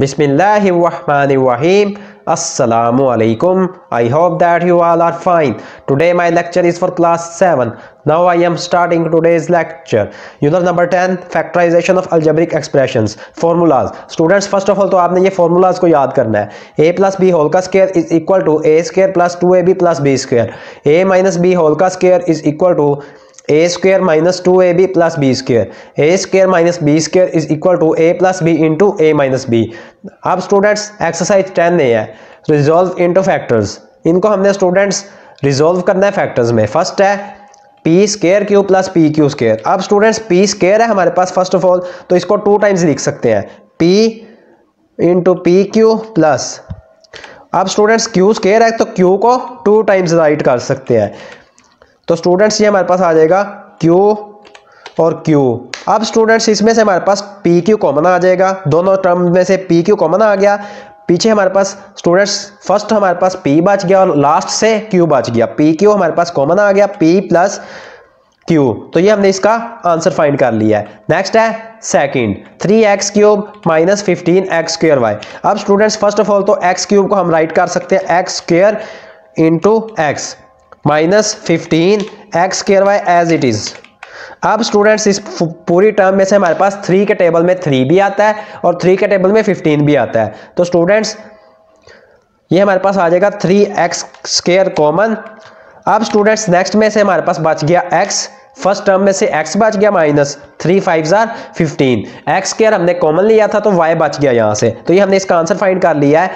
Bismillahirrahmanirrahim. Assalamu alaikum. I hope that you all are fine. Today my lecture is for class 7. Now I am starting today's lecture. Unit number 10, factorization of algebraic expressions. Formulas. Students, first of all तो आपने ये formulas को याद करना है. A plus b whole का square is equal to a square plus 2ab plus b square. A minus b whole का square is equal to a square minus 2ab plus b square. A square minus b square is equal to a plus b into a minus b. अब students exercise 10 नहीं है. Resolve into factors. इनको हमने students resolve करना है factors में. First है p square q plus p q square. अब students p square है हमारे पास first of all, तो इसको 2 times लिख सकते हैं. p into p q plus. अब students q square है तो q को 2 times write कर सकते हैं. तो स्टूडेंट्स ये हमारे पास आ जाएगा Q और Q. अब स्टूडेंट्स इसमें से हमारे पास PQ कॉमन आ जाएगा, दोनों टर्म में से PQ कॉमन आ गया. पीछे हमारे पास स्टूडेंट्स फर्स्ट हमारे पास P बच गया और लास्ट से Q बच गया. PQ हमारे पास कॉमन आ गया, P प्लस Q. तो ये हमने इसका आंसर फाइंड कर लिया है. नेक्स्ट है सेकंड, 3x³ - 15x²y. अब स्टूडेंट्स फर्स्ट ऑफ ऑल तो x³ को हम राइट कर सकते हैं x² x minus 15x²y as it is. अब स्टूडेंट्स इस पूरी टर्म में से हमारे पास 3 के टेबल में 3 भी आता है और 3 के टेबल में 15 भी आता है. तो स्टूडेंट्स ये हमारे पास आ जाएगा 3x² कॉमन. अब स्टूडेंट्स नेक्स्ट में से हमारे पास बच गया x. फर्स्ट टर्म में से x बच गया माइनस 3 5s are 15. x² हमने कॉमन लिया था तो y बच गया यहाँ से. तो ये हमने इसका आंसर फाइंड कर लिया है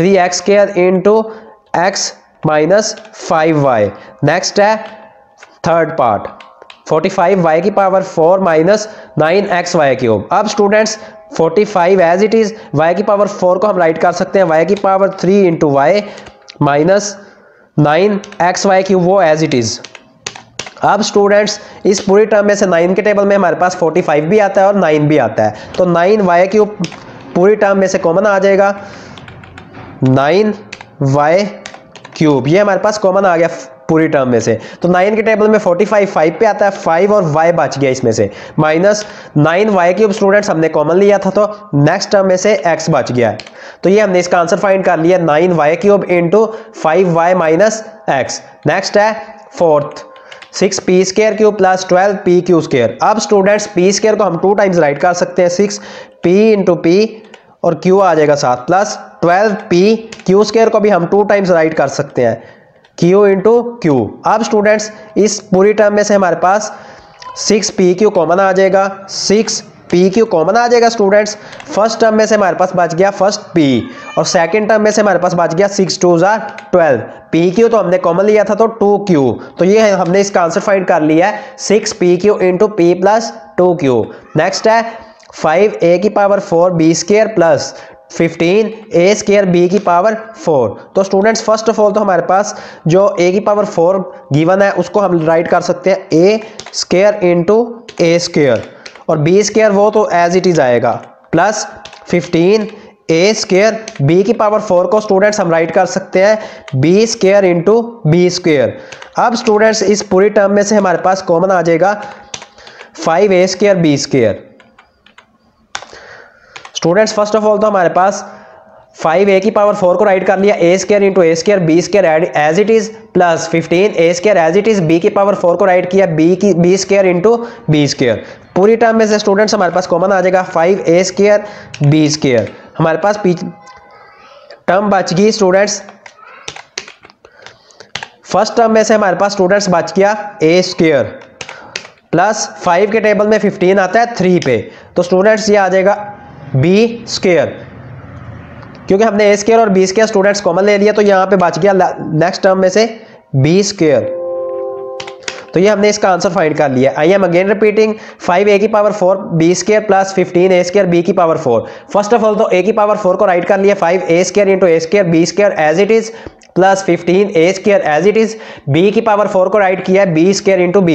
3x² into x minus 5y. Next है थर्ड पार्ट, 45y की पावर 4 माइनस 9xy³. अब students 45 as it is, y की पावर 4 को हम राइट कर सकते हैं y की power 3 into y minus 9xy³ वो एज इट इज. अब स्टूडेंट्स इस पूरी टर्म में से 9 के टेबल में हमारे पास 45 भी आता है और 9 भी आता है. तो 9y³ पूरी टर्म में से कॉमन आ जाएगा 9y³ ये हमारे पास कॉमन आ गया पूरी टर्म में से. तो 9 के टेबल में 45 5 पे आता है 5 और y बच गया इसमें से माइनस 9y³ स्टूडेंट्स हमने कॉमन लिया था तो नेक्स्ट टर्म में से x बच गया है. तो ये हमने इसका आंसर फाइंड कर लिया 9y³ into 5y minus x. Next है फोर्थ, 6p² plus 12pq². अब स्टूडेंट्स p² को हम 2 times राइट कर सकते हैं 6p into p और q आ जाएगा साथ प्लस 12p q² को भी हम 2 times राइट कर सकते हैं q इंटू q. अब स्टूडेंट्स इस पूरी टर्म में से हमारे पास 6pq कॉमन आ जाएगा 6pq कॉमन आ जाएगा. स्टूडेंट्स फर्स्ट टर्म में से हमारे पास बच गया फर्स्ट p और सेकंड टर्म में से हमारे पास बच गया 6 2s are 12. pq तो हमने कॉमन लिया था तो 2q. तो ये हमने इसका आंसर फाइंड कर लिया है 6pq into p plus 2q. Next है 5a की power 4b² plus 15a² b की पावर 4. तो स्टूडेंट्स फर्स्ट ऑफ ऑल तो हमारे पास जो a की पावर 4 गिवन है उसको हम राइट कर सकते हैं a² इंटू a² और b² वो तो एज इट इज आएगा प्लस 15a² b की पावर 4 को स्टूडेंट्स हम राइट कर सकते हैं b² इंटू b². अब स्टूडेंट्स इस पूरी टर्म में से हमारे पास कॉमन आ जाएगा 5a² b². Students first of all तो हमारे पास 5a की पावर 4 को राइट कर लिया a² into a² b² as it is plus 15a² as it is b की पावर 4 को राइट किया b² इंटू b². पूरी टर्म में से स्टूडेंट्स हमारे पास कॉमन आ जाएगा 5a² b². हमारे पास टर्म बच गई स्टूडेंट्स फर्स्ट टर्म में से हमारे पास स्टूडेंट्स बच गया a² प्लस 5 के टेबल में 15 आता है 3 पे. तो स्टूडेंट्स ये आ जाएगा b² क्योंकि हमने a² और b² स्टूडेंट्स कॉमन ले लिया तो यहाँ पे बच गया नेक्स्ट टर्म में से b². तो ये हमने इसका आंसर फाइंड कर लिया. I am again repeating 5a की power 4b² plus 15a² b की पावर 4. फर्स्ट ऑफ ऑल तो a की पावर 4 को राइट कर लिया 5a² into a² b² as it is plus 15a² as it is b की पावर 4 को write किया है b² इंटू b².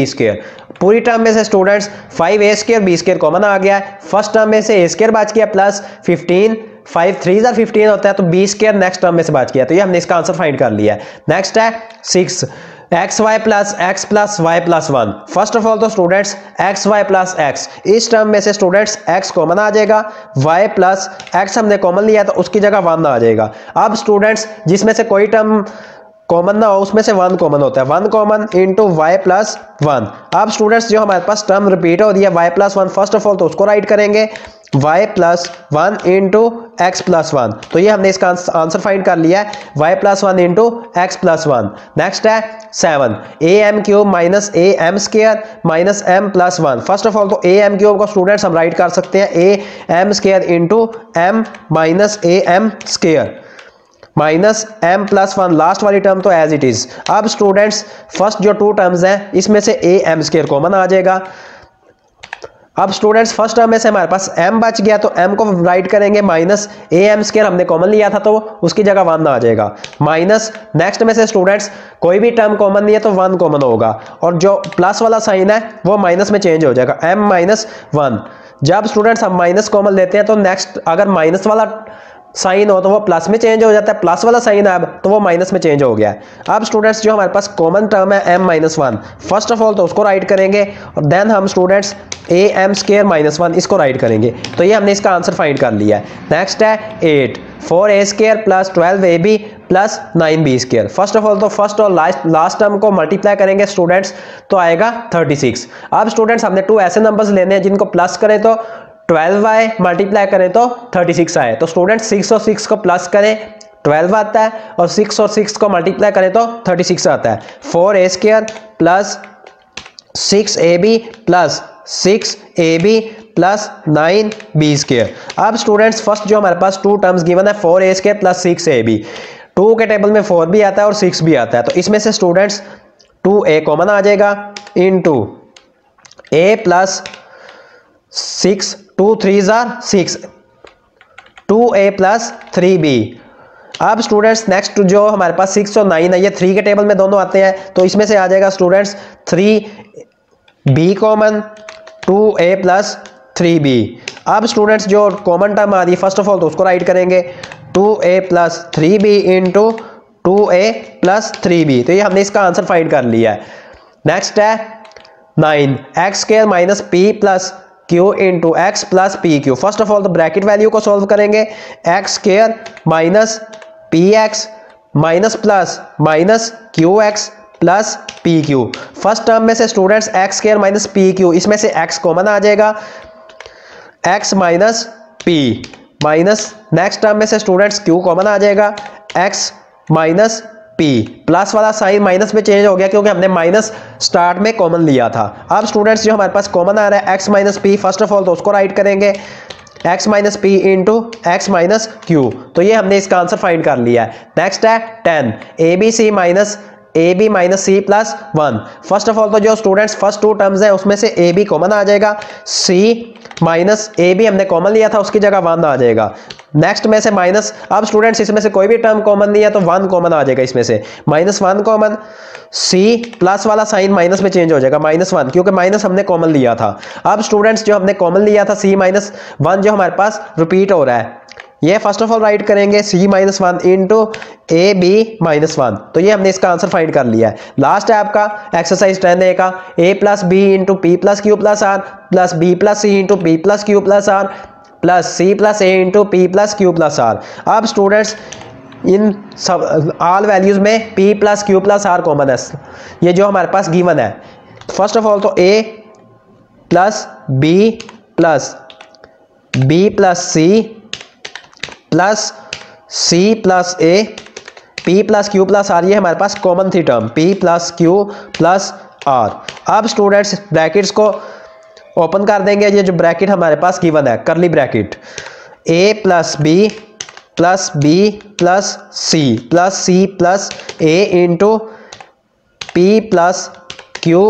पूरी टर्म में से स्टूडेंट्स 5a² b² कॉमन आ गया है. फर्स्ट टर्म में से a² बच गया प्लस 15 5 3s are 15 होता है तो b² नेक्स्ट टर्म में से बच गया. तो ये हमने इसका आंसर फाइंड कर लिया है. नेक्स्ट है 6 xy plus y plus 1. First of all तो स्टूडेंट्स xy प्लस x, इस टर्म में से स्टूडेंट्स x कॉमन आ जाएगा, y प्लस x हमने कॉमन लिया तो उसकी जगह 1 आ जाएगा। अब स्टूडेंट्स जिसमें से कोई टर्म कॉमन ना हो उसमें से 1 कॉमन होता है, 1 कॉमन इंटू वाई प्लस 1। अब स्टूडेंट्स जो हमारे पास टर्म रिपीट हो रही है y plus 1, first of all तो उसको राइट करेंगे y plus 1 into x plus 1। तो ये हमने इसका आंसर फाइंड कर लिया है y plus 1 into x plus 1। Next है 7 a M cube minus A M square minus M plus 1। First of all तो ए एम क्यूब को स्टूडेंट्स हम राइट कर सकते हैं A M square into M minus A M square minus M plus 1। Last वाली term तो as it is. अब students first जो टू टर्म्स हैं इसमें से ए एम स्केयर कॉमन आ जाएगा। अब स्टूडेंट्स फर्स्ट टर्म में से हमारे पास m बच गया तो m को राइट करेंगे माइनस ए एम स्केयर हमने कॉमन लिया था तो उसकी जगह 1 आ जाएगा। माइनस नेक्स्ट में से स्टूडेंट्स कोई भी टर्म कॉमन नहीं है तो 1 कॉमन होगा और जो प्लस वाला साइन है वो माइनस में चेंज हो जाएगा m माइनस 1। जब स्टूडेंट्स हम माइनस कॉमन लेते हैं तो नेक्स्ट अगर माइनस वाला साइन हो तो वो प्लस में चेंज हो जाता है, प्लस वाला साइन है अब तो वो माइनस में चेंज हो गया है। अब स्टूडेंट्स जो हमारे पास कॉमन टर्म है m minus 1, first of all तो उसको राइट करेंगे और देन हम students A M square minus 1 इसको राइट करेंगे। तो ये हमने इसका आंसर फाइंड कर लिया है। नेक्स्ट है 8 4 a square plus 12 a B plus 9 b square. First of all तो फर्स्ट और लास्ट टर्म को मल्टीप्लाई करेंगे स्टूडेंट्स तो आएगा 36। अब स्टूडेंट्स हमने 2 ऐसे नंबर्स लेने हैं जिनको प्लस करें तो 12y मल्टीप्लाई करें तो 36 आए। तो स्टूडेंट 6 और 6 को प्लस करें 12 आता है और 6 और 6 को मल्टीप्लाई करें तो 36 आता है। 4a square plus 6ab plus 6ab plus 9b square. अब स्टूडेंट्स फर्स्ट जो हमारे पास टू टर्म्स गिवन है 4a स्क्वायर प्लस 6ab, 2 के टेबल में 4 भी आता है और 6 भी आता है तो इसमें से स्टूडेंट्स 2a कॉमन आ जाएगा इंटू a प्लस 6 2 3s आर 6 2a प्लस 3b। अब स्टूडेंट्स नेक्स्ट जो हमारे पास 6 और 9 है ये 3 के टेबल में दोनों आते हैं तो इसमें से आ जाएगा students 3b common 2a plus 3b। अब स्टूडेंट्स जो कॉमन टर्म आ रही है फर्स्ट ऑफ ऑल तो उसको राइट करेंगे 2a plus 3b into 2a plus 3b। तो ये हमने इसका आंसर फाइंड कर लिया है। नेक्स्ट है 9 x square minus P plus Q into x plus P Q. First of all तो ब्रैकेट वैल्यू को सॉल्व करेंगे x square minus P x minus plus minus Q x plus P Q. First term में से students x square minus P Q इसमें से x common आ जाएगा x minus P minus. Next term में से स्टूडेंट्स क्यू कॉमन आ जाएगा एक्स माइनस पी। प्लस वाला साइन माइनस में चेंज हो गया क्योंकि हमने माइनस स्टार्ट में कॉमन लिया था। अब स्टूडेंट्स जो हमारे पास कॉमन आ रहा है x minus P, first of all तो उसको राइट करेंगे x minus P into x minus Q. तो ये हमने इसका आंसर फाइंड कर लिया है। नेक्स्ट है 10 a B C minus A B minus C plus 1। First of all तो जो स्टूडेंट्स फर्स्ट टू टर्म्स हैं उसमें से ए बी कॉमन आ जाएगा, सी माइनस ए बी हमने कॉमन लिया था उसकी जगह 1 आ जाएगा। नेक्स्ट में से माइनस, अब स्टूडेंट्स इसमें से कोई भी टर्म कॉमन नहीं है तो 1 कॉमन आ जाएगा इसमें से माइनस 1 कॉमन, सी प्लस वाला साइन माइनस में चेंज हो जाएगा माइनस 1 क्योंकि माइनस हमने कॉमन लिया था। अब स्टूडेंट्स जो हमने कॉमन लिया था सी माइनस 1 जो हमारे पास रिपीट हो रहा है ये फर्स्ट ऑफ ऑल राइट करेंगे सी minus 1 into A B minus 1। तो ये हमने इसका आंसर फाइंड कर लिया है। लास्ट है आपका एक्सरसाइज 10A का A plus B into P plus Q plus R plus B plus C into P plus Q plus R plus C plus A into P plus Q plus R. अब students इन सब all values में p plus Q plus R common है ये जो हमारे पास given है। फर्स्ट ऑफ ऑल तो a plus b plus c plus a p plus Q plus R ये हमारे पास कॉमन थी term p plus Q plus R. अब स्टूडेंट्स ब्रैकेट्स को ओपन कर देंगे, ये जो ब्रैकेट हमारे पास गिवन है curly bracket a plus b plus c plus a into p plus q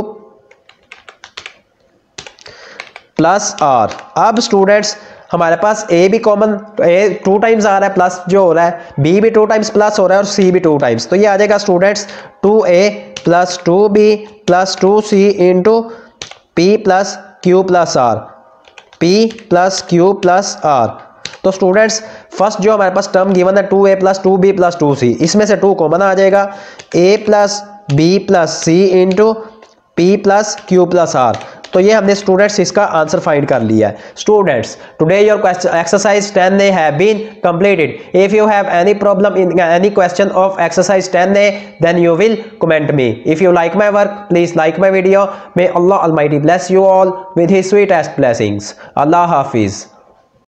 plus r। अब स्टूडेंट्स हमारे पास a भी कॉमन, a 2 टाइम्स आ रहा है प्लस जो हो रहा है, b भी 2 टाइम्स प्लस हो रहा है और c भी 2 टाइम्स। तो ये आ जाएगा students 2a plus 2b plus 2c into p plus q plus r p plus q plus r। तो स्टूडेंट्स फर्स्ट जो हमारे पास टर्म गिवन है 2a plus 2b plus 2c इसमें से 2 कॉमन आ जाएगा a plus B plus C into P plus Q plus R. तो ये हमने स्टूडेंट्स इसका आंसर फाइंड कर लिया है। Students today your question exercise 10 they have been completed. If you have any problem in any question of exercise 10 they then you will comment me. If you like my work please like my video. May Allah almighty bless you all with his sweetest blessings. Allah Hafiz.